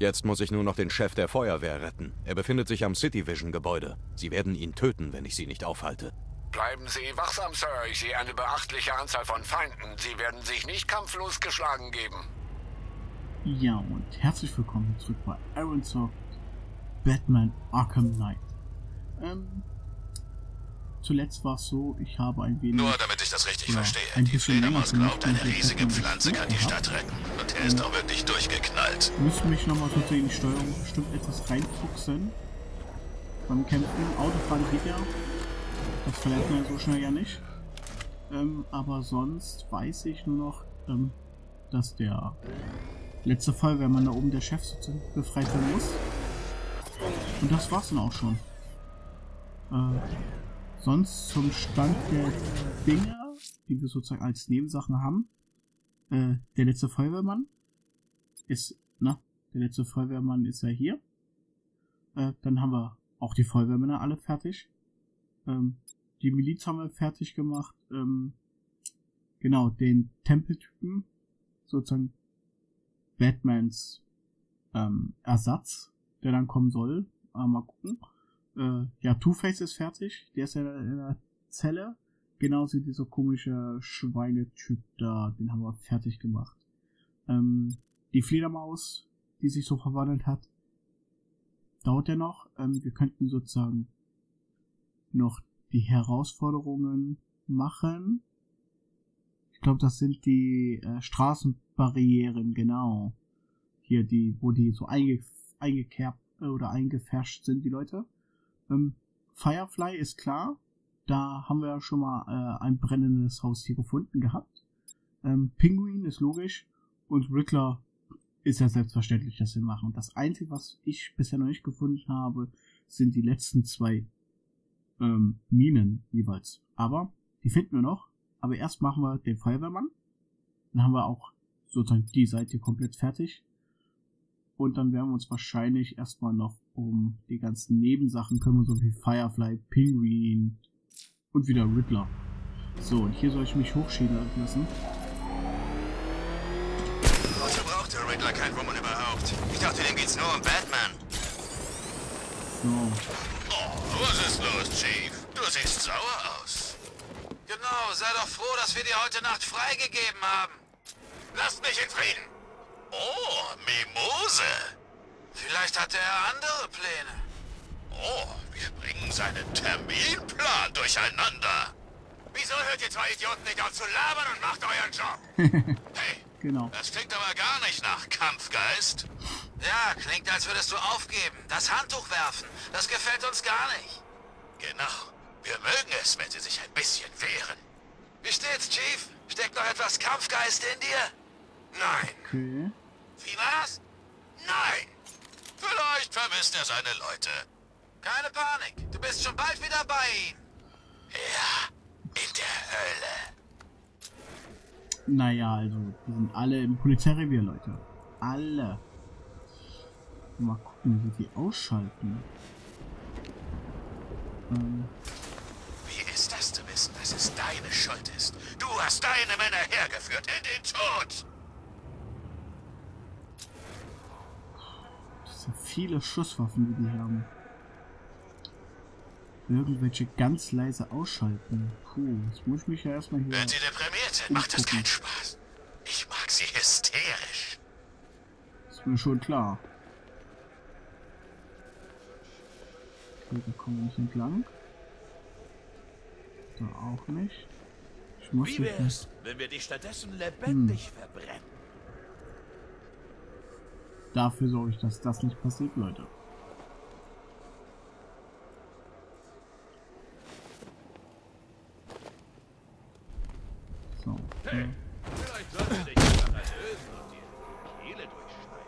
Jetzt muss ich nur noch den Chef der Feuerwehr retten. Er befindet sich am City-Vision-Gebäude. Sie werden ihn töten, wenn ich sie nicht aufhalte. Bleiben Sie wachsam, Sir. Ich sehe eine beachtliche Anzahl von Feinden. Sie werden sich nicht kampflos geschlagen geben. Ja, und herzlich willkommen zurück bei Iron Zockt Batman Arkham Knight. Zuletzt war es so, ich habe ein wenig... Nur damit ich das richtig verstehe. Die Fledermaus glaubt, eine riesige Pflanze kann die Stadt retten. Und er ist auch wirklich durchgeknallt. Ich müsste mich nochmal so in die Steuerung bestimmt etwas reinfuchsen. Beim Kämpfen, Autofahren geht ja. Das verlernt man ja so schnell ja nicht. Aber sonst weiß ich nur noch, dass der letzte Fall, wenn man da oben der Chef befreit werden muss. Und das war's dann auch schon. Sonst zum Stand der Dinger, die wir sozusagen als Nebensachen haben. Der letzte Feuerwehrmann ist, der letzte Feuerwehrmann ist ja hier. Dann haben wir auch die Feuerwehrmänner alle fertig. Die Miliz haben wir fertig gemacht. Genau, den Tempeltypen, sozusagen Batmans Ersatz, der dann kommen soll. Mal gucken. Ja, Two-Face ist fertig. Der ist ja in der Zelle. Genauso dieser komische Schweinetyp da. Den haben wir fertig gemacht. Die Fledermaus, die sich so verwandelt hat, dauert ja noch. Wir könnten sozusagen noch die Herausforderungen machen. Ich glaube, das sind die Straßenbarrieren, genau. Hier, die, wo die so eingekerbt oder eingefärscht sind, die Leute. Firefly ist klar, da haben wir ja schon mal ein brennendes Haus hier gefunden gehabt. Penguin ist logisch und Riddler ist ja selbstverständlich, dass wir machen. Das Einzige, was ich bisher noch nicht gefunden habe, sind die letzten zwei Minen jeweils. Aber die finden wir noch. Aber erst machen wir den Feuerwehrmann. Dann haben wir auch sozusagen die Seite komplett fertig. Und dann werden wir uns wahrscheinlich erstmal noch um die ganzen Nebensachen kümmern, so wie Firefly, Penguin und wieder Riddler. So, und hier soll ich mich hochschieben lassen. Wozu braucht der Riddler kein Woman überhaupt? Ich dachte, dem geht's nur um Batman. So. Oh, was ist los, Chief? Du siehst sauer aus. Genau, sei doch froh, dass wir dir heute Nacht freigegeben haben. Lasst mich in Frieden! Oh, Mimose! Vielleicht hatte er andere Pläne. Oh, wir bringen seinen Terminplan durcheinander. Wieso hört ihr zwei Idioten nicht auf zu labern und macht euren Job? Hey, genau. Das klingt aber gar nicht nach Kampfgeist. Ja, klingt, als würdest du aufgeben, das Handtuch werfen. Das gefällt uns gar nicht. Genau. Wir mögen es, wenn sie sich ein bisschen wehren. Wie steht's, Chief? Steckt noch etwas Kampfgeist in dir? Nein. Okay. Wie war's? Nein. Vielleicht vermisst er seine Leute. Keine Panik. Du bist schon bald wieder bei ihm. Ja, in der Hölle. Naja, also, wir sind alle im Polizeirevier, Leute. Alle. Mal gucken, wie die ausschalten. Wie ist das zu wissen, dass es deine Schuld ist? Du hast deine Männer hergeführt in den Tod. Viele Schusswaffen, die haben. Irgendwelche ganz leise ausschalten. Puh, jetzt muss ich mich ja erstmal hier... Wenn sie deprimiert sind, macht das keinen Spaß. Ich mag sie hysterisch. Ist mir schon klar. Okay, da kommen wir nicht entlang. Da auch nicht. Ich muss... Wie wär's, wenn wir dich stattdessen lebendig verbrennen? Dafür sorge ich, dass das nicht passiert, Leute. So. Hey, vielleicht sollten dich die Analysen und die Kehle durchschneiden.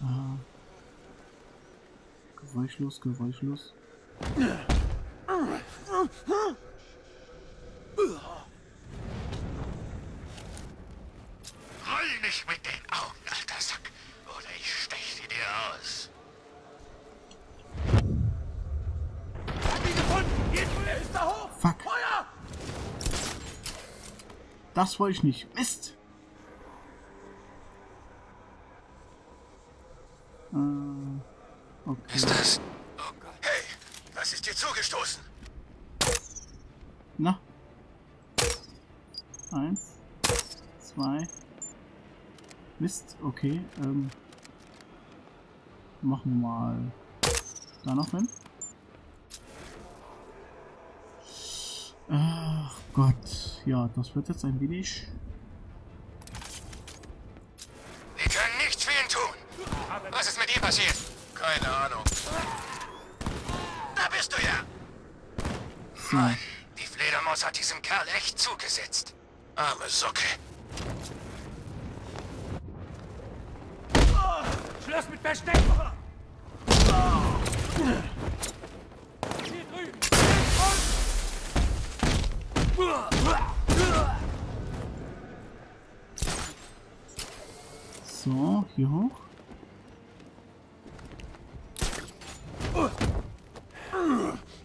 Ah. Geräuschlos, geräuschlos. Das wollte ich nicht. Mist! Okay. Ist das? Oh Gott. Hey, was ist dir zugestoßen? Na? 1, 2. Mist, okay. Machen wir mal da noch hin. Ach Gott, ja, das wird jetzt ein wenig. Sie können nichts für ihn tun. Was ist mit ihm passiert? Keine Ahnung. Da bist du ja. So. Mann, die Fledermaus hat diesem Kerl echt zugesetzt. Arme Socke. Oh, Schluss mit Verstecken. Hier drüben. So, hier hoch.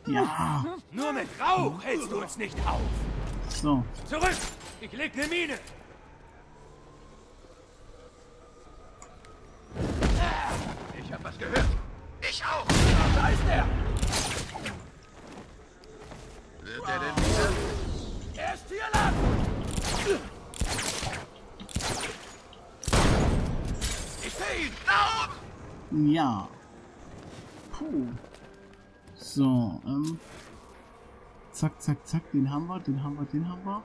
Ja. Nur mit Rauch hältst du uns nicht auf. So. Zurück! Ich leg eine Mine. Ich hab was gehört. Ich auch. Da ist er. Wird er denn wieder? Er ist hier lang! Ich seh ihn! Da oben! Ja. Puh. So, Zack, zack, zack. Den haben wir, den haben wir, den haben wir.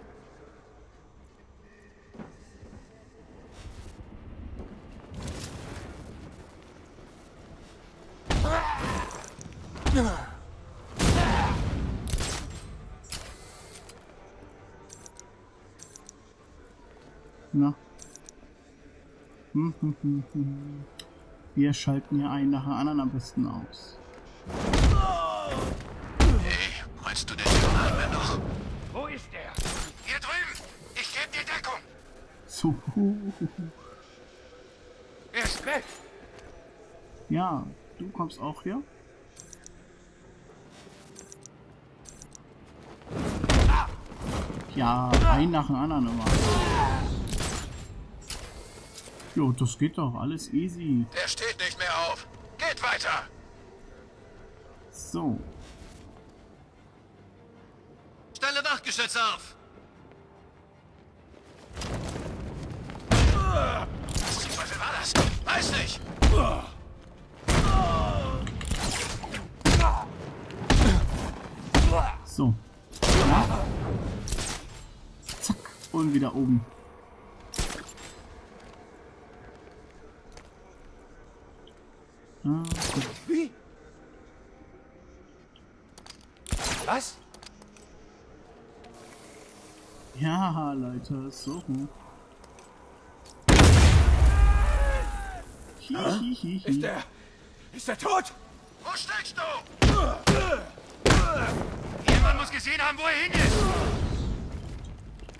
Na. Wir schalten hier einen nach dem anderen am besten aus. Hey, meinst du den Arme noch? Wo ist der? Hier drüben! Ich gebe dir Deckung! So. Er ist weg! Ja, du kommst auch hier. Ja, ein nach dem anderen immer. Jo, das geht doch, alles easy. Der steht nicht mehr auf. Geht weiter. So. Stelle Wachgeschütze auf. Was zum Teufel war das? Weiß nicht. So. Ja. Zack. Und wieder oben. Wie? Was? Ja, Leute, so. Ist der tot? Wo steckst du? Jemand muss gesehen haben, wo er hin ist.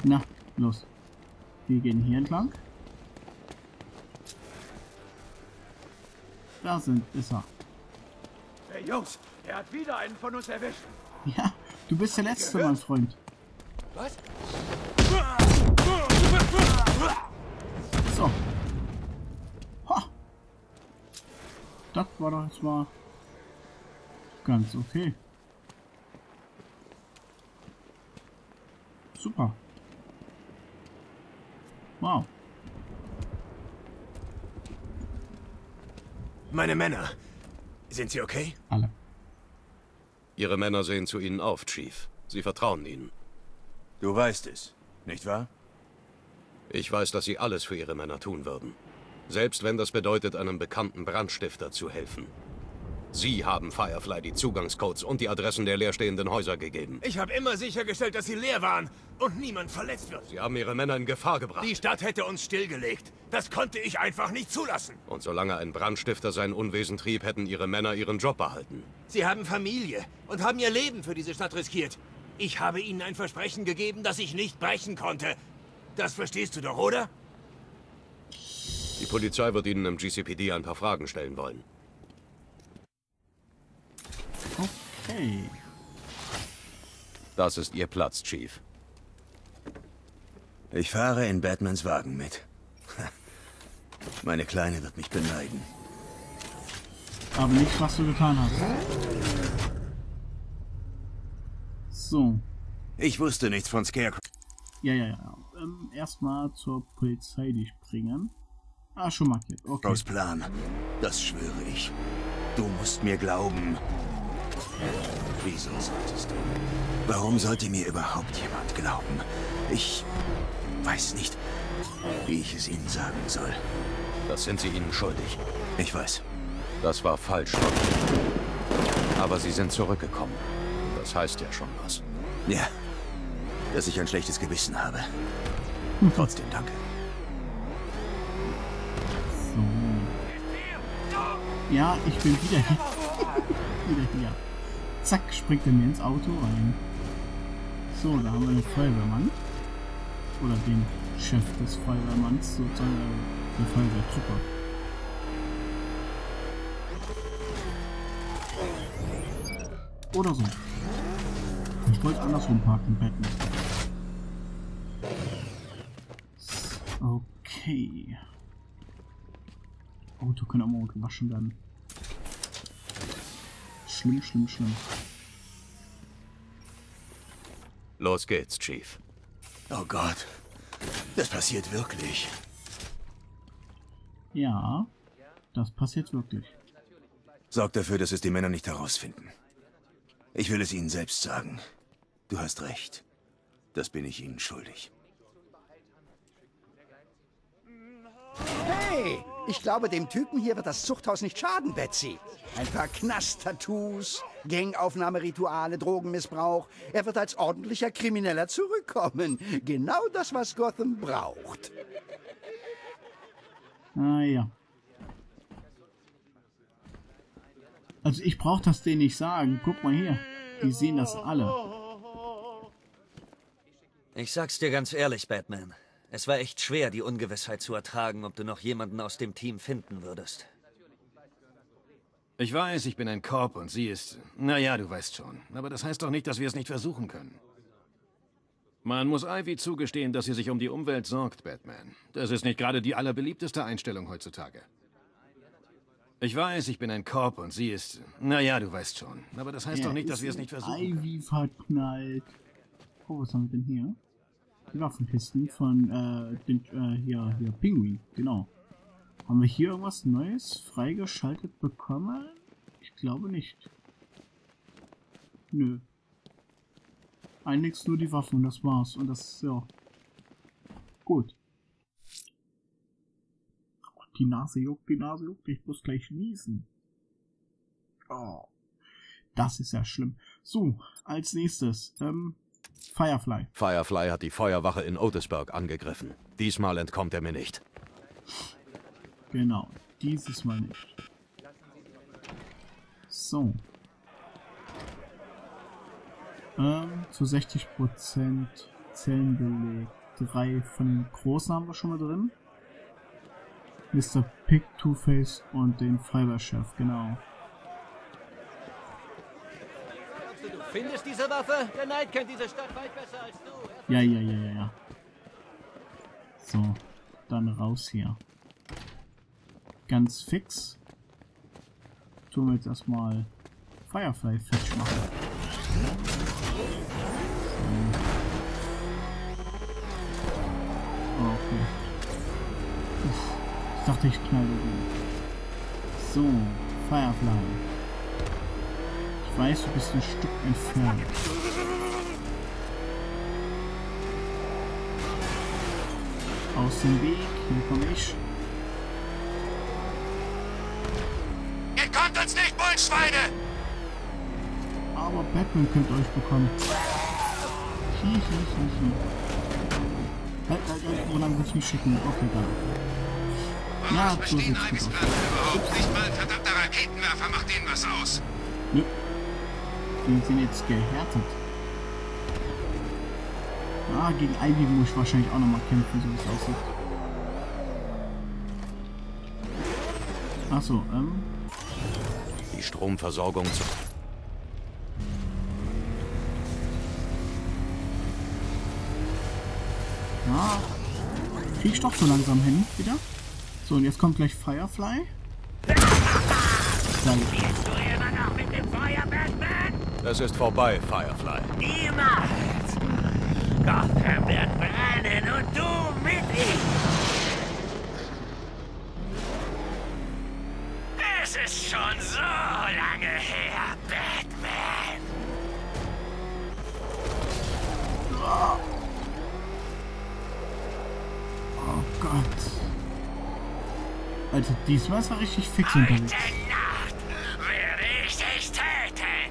Na, los. Wir gehen hier entlang. Da ist er. Hey Jungs, er hat wieder einen von uns erwischt. Ja, du bist der Letzte, mein Freund. Was? So. Ha. Das war doch jetzt mal ganz okay. Super. Wow. Meine Männer. Sind sie okay? Alle. Ihre Männer sehen zu Ihnen auf, Chief. Sie vertrauen Ihnen. Du weißt es, nicht wahr? Ich weiß, dass Sie alles für Ihre Männer tun würden. Selbst wenn das bedeutet, einem bekannten Brandstifter zu helfen. Sie haben Firefly die Zugangscodes und die Adressen der leerstehenden Häuser gegeben. Ich habe immer sichergestellt, dass sie leer waren und niemand verletzt wird. Sie haben Ihre Männer in Gefahr gebracht. Die Stadt hätte uns stillgelegt. Das konnte ich einfach nicht zulassen. Und solange ein Brandstifter sein Unwesen trieb, hätten Ihre Männer ihren Job behalten. Sie haben Familie und haben Ihr Leben für diese Stadt riskiert. Ich habe Ihnen ein Versprechen gegeben, das ich nicht brechen konnte. Das verstehst du doch, oder? Die Polizei wird Ihnen im GCPD ein paar Fragen stellen wollen. Okay. Das ist Ihr Platz, Chief. Ich fahre in Batmans Wagen mit. Meine Kleine wird mich beneiden. Aber nicht, was du getan hast. So. Ich wusste nichts von Scarecrow. Ja. Erstmal zur Polizei dich bringen. Ah, schon markiert. Okay. Aus Plan. Das schwöre ich. Du musst mir glauben. Wieso solltest du? Warum sollte mir überhaupt jemand glauben? Ich weiß nicht, wie ich es Ihnen sagen soll. Das sind Sie Ihnen schuldig. Ich weiß. Das war falsch. Aber Sie sind zurückgekommen. Das heißt ja schon was. Ja. Dass ich ein schlechtes Gewissen habe. Trotzdem danke. So. Ja, ich bin wieder hier. Zack, springt er mir ins Auto rein. So, da haben wir den Feuerwehrmann. Oder den Chef des Feuerwehrmanns, sozusagen der Feuerwehrtruppe. Oder so. Ich wollte andersrum parken, Batman. Okay. Auto kann auch mal gewaschen werden. Schlimm. Los geht's, Chief. Oh Gott. Das passiert wirklich. Ja, das passiert wirklich. Sorgt dafür, dass es die Männer nicht herausfinden. Ich will es Ihnen selbst sagen. Du hast recht. Das bin ich Ihnen schuldig. Hey! Ich glaube, dem Typen hier wird das Zuchthaus nicht schaden, Betsy. Ein paar Knast-Tattoos, Gangaufnahmerituale, Drogenmissbrauch. Er wird als ordentlicher Krimineller zurückkommen. Genau das, was Gotham braucht. Ah ja. Also ich brauche das denen nicht sagen. Guck mal hier. Die sehen das alle. Ich sag's dir ganz ehrlich, Batman. Es war echt schwer, die Ungewissheit zu ertragen, ob du noch jemanden aus dem Team finden würdest. Ich weiß, ich bin ein Korb und sie ist... Naja, du weißt schon. Aber das heißt doch nicht, dass wir es nicht versuchen können. Man muss Ivy zugestehen, dass sie sich um die Umwelt sorgt, Batman. Das ist nicht gerade die allerbeliebteste Einstellung heutzutage. Ich weiß, ich bin ein Korb und sie ist... Naja, du weißt schon. Aber das heißt doch nicht, dass wir es nicht versuchen können. Ivy verknallt. Oh, was haben wir denn hier? Die Waffenkisten von hier Penguin, genau. Haben wir hier irgendwas Neues freigeschaltet bekommen? Ich glaube nicht. Nö. Eigentlich nur die Waffen, das war's. Und das, ja. Gut. Die Nase juckt, ich muss gleich niesen. Oh. Das ist ja schlimm. So, als nächstes, Firefly. Firefly hat die Feuerwache in Otisburg angegriffen. Diesmal entkommt er mir nicht. Genau, dieses Mal nicht. So. Zu 60% Zellenbeleg. 3 von den Großen haben wir schon mal drin. Mr. Pig, Two-Face und den Feuerwehrchef, genau. Findest diese Waffe? Der Neid kennt diese Stadt weit besser als du. Ja. So, dann raus hier. Ganz fix. Tun wir jetzt erstmal Firefly fertig machen. So. Okay. Ich dachte, ich knalle den. So, Firefly. Ich weiß, du bist ein Stück entfernt. Aus dem Weg, hier komme ich. Ihr kommt uns nicht, Bullschweine! Aber Batman könnt euch bekommen. Halt, wo lang willst du mich schicken? Okay, da. Ja, so sieht's gut aus. Überhaupt nicht mal ein verdammter Raketenwerfer macht denen was aus. Nö. Die sind jetzt gehärtet. Ah, gegen Ivy muss ich wahrscheinlich auch nochmal kämpfen, so wie es aussieht. Achso, Die Stromversorgung zu... Ja. Krieg ich doch so langsam hin, wieder. So, und jetzt kommt gleich Firefly. Dann. Spielst du immer noch mit dem Feuer, Batman? Das ist vorbei, Firefly. Niemals! Gotham wird brennen und du mit ihm! Es ist schon so lange her, Batman! Oh, oh Gott. Also diesmal war richtig fix unterwegs. Heute Nacht werde ich dich töten.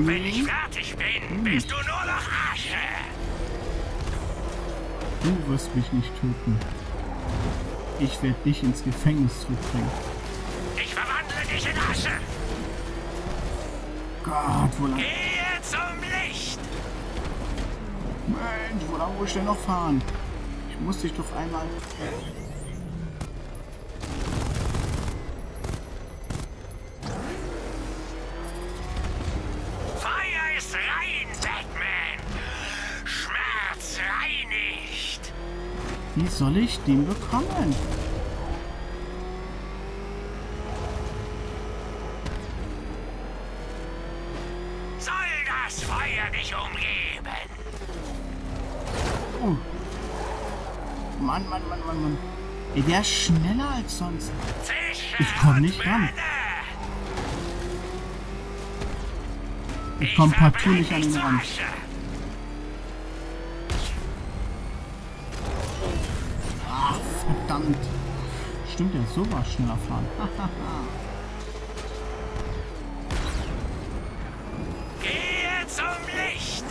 Nee. Wenn ich fertig bin, bist du nur noch Asche. Du wirst mich nicht töten. Ich werde dich ins Gefängnis zurückbringen. Ich verwandle dich in Asche. Gott, wo lang? Gehe zum Licht. Mensch, wo lang muss ich denn noch fahren? Ich muss dich doch einmal... Wie soll ich den bekommen? Soll das Feuer dich umgeben? Oh. Mann, Mann, Mann, Mann, Mann. Ey, der ist schneller als sonst. Ich komme nicht ran. Ich komme partout nicht an ihn ran. Stimmt ja, so war schneller fahren. Gehe zum Licht!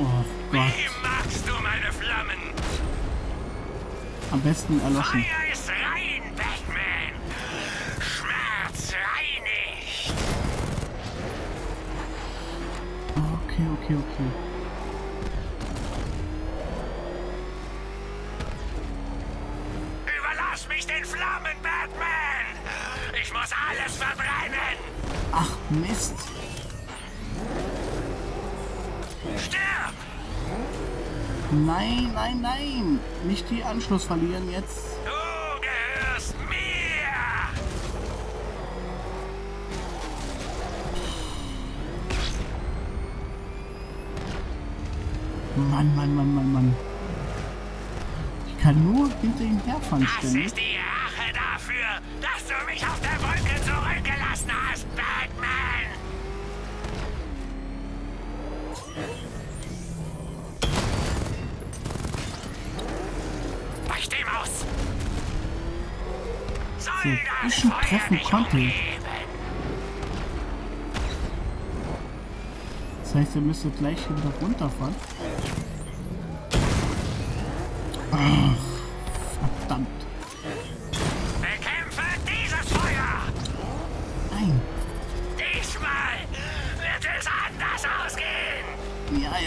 Oh Gott. Wie magst du meine Flammen? Am besten erloschen. Okay, okay. Überlass mich den Flammen, Batman! Ich muss alles verbrennen! Ach, Mist! Stirb! Nein, nein, nein! Nicht die Anschluss verlieren jetzt! Du gehörst mir! Mann, Mann, Mann, Mann, Mann. Ich kann nur hinter ihm herfahren ständig. Das ist die Rache dafür, dass du mich auf der Wolke zurückgelassen hast, Batman! Bei dem aus! Soll das Feuer dich umgeben? Das heißt, ihr müsst gleich wieder runterfahren. Ach, verdammt. Bekämpfe dieses Feuer! Nein. Diesmal wird es anders ausgehen! Ja.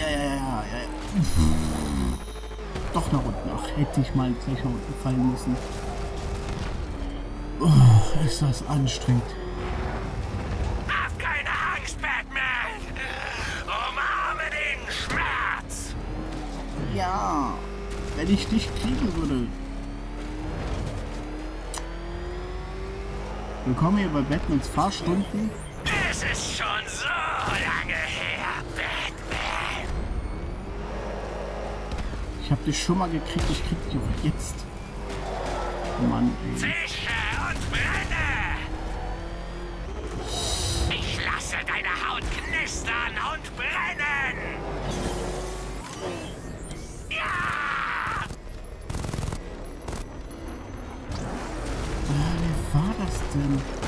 Doch nach unten. Ach, hätte ich mal gleich nach unten fallen müssen. Oh, ist das anstrengend. Ja, wenn ich dich kriegen würde. Willkommen hier bei Batmans Fahrstunden. Es ist schon so lange her, Batman. Ich hab dich schon mal gekriegt, ich krieg dich auch jetzt. Mann, ey. Zische und brenne! Ich lasse deine Haut knistern und brennen! War das denn?